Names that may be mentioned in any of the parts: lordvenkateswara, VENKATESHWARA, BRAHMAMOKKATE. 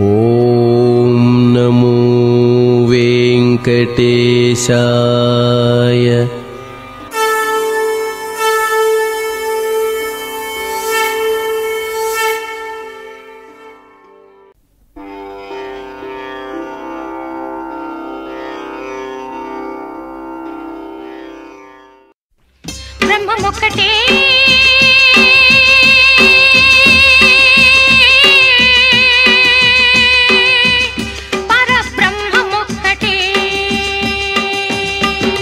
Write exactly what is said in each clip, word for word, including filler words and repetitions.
Om Namo Venkateshaya. Brahmamokkate para brahmamokkate tandana hi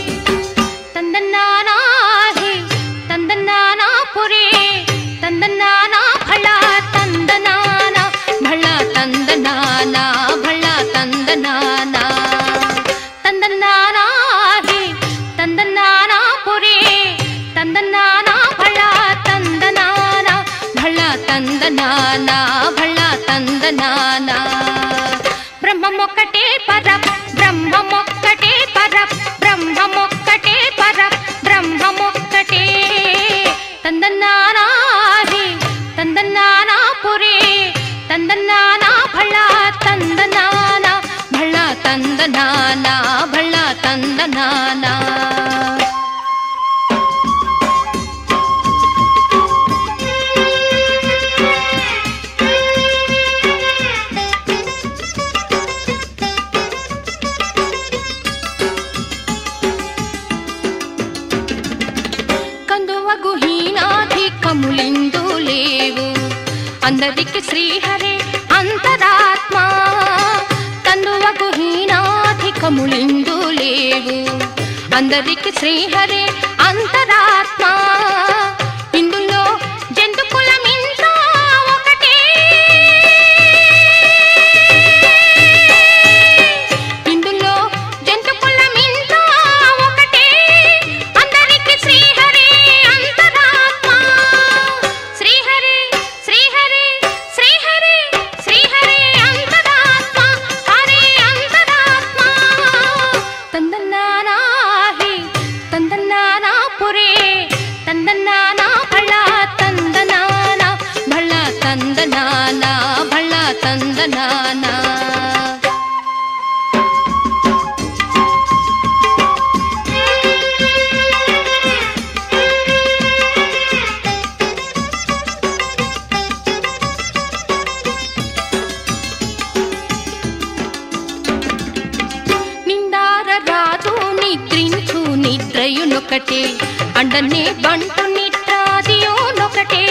tandana pure tandana phala tandana bhala tandana bhala tandana tandana hi tandana pure tandana bhala tandana bhala tandana bhala tandana brahmamokkate para brahmamokkate para brahmamokkate para brahmamokkate tandana hi tandana pure tandana bhala tandana bhala tandana bhala tandana కములిందు లేవు అందరికి శ్రీహరే అంతరాత్మ కందువకు హీనాధి కములిందు లేవు అందరికి శ్రీహరే అంతరాత్మ ఇందులో జంతుకులమింతా ఒకటే ఇందులో జంతుకులమింతా ఒకటే అందరికి శ్రీహరే అంతరాత్మ శ్రీహరే శ్రీహరే శ్రీహరే శ్రీహరే అంతరాత్మ హరే అంతరాత్మ తందనానా హి తందనానా పురే తందనానా భళ తందనానా భళ తందనానా భళ తందనానా నిందార రాదు నిద్రించు నిద్రయునొకటే అండనే బంటు నిద్రాదియోనొకటే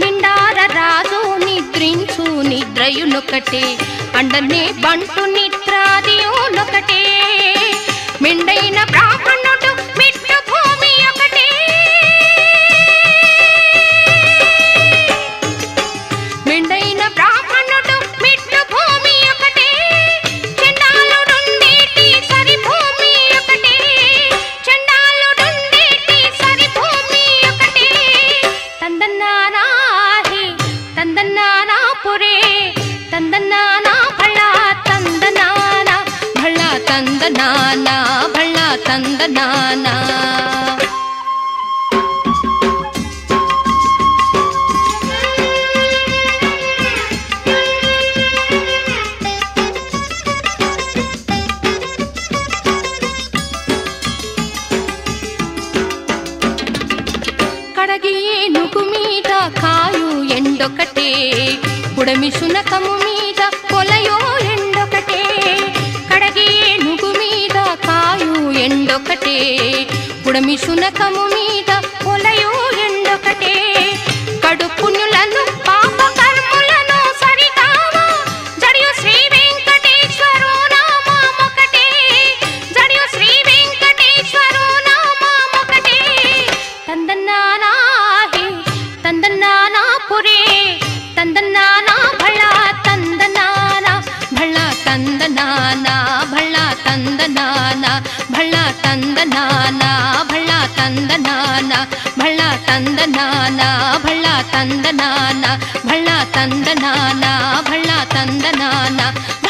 నిందార రాదు నిద్రించు నిద్రయునొకటే అండనే బంటు నిద్రాదియోనొకటే మెండైన బ్రాహ్మణుడు మిట్ట భూమి ఒకటే మెండైన బ్రాహ్మణుడు మిట్ట భూమి ఒకటే చండాలుడుండేటి సరి భూమి ఒకటే చండాలుడుండేటి సరి భూమి ఒకటే తందనానా హి తందనానా పురే తందనానా భళ తందనాన భళ తందనాన భళ తందనాన కడగి ఏనుగు మీద కాయు ఎండొకటే బుడమి శునకము మీద కొలయో ఎండొకటే కడగి ఏనుగు మీద కాయు ఎండొకటే బుడమి శునకము మీద కొలయో ఎండొకటే కడు పుణ్యులను పాప కర్ములను సరిగామ జడియు శ్రీ వెంకటేశ్వరో నామమొకటే జడియు శ్రీ వెంకటేశ్వరో నామమొకటే తందనానా హి తందనానా పురే తందనానా భళ తందనాన భళ తందనాన భళ తందనాన భళ తందనాన భళ తందనాన భళ తందనాన భళ తందనాన భళ తందనాన భళ తందనాన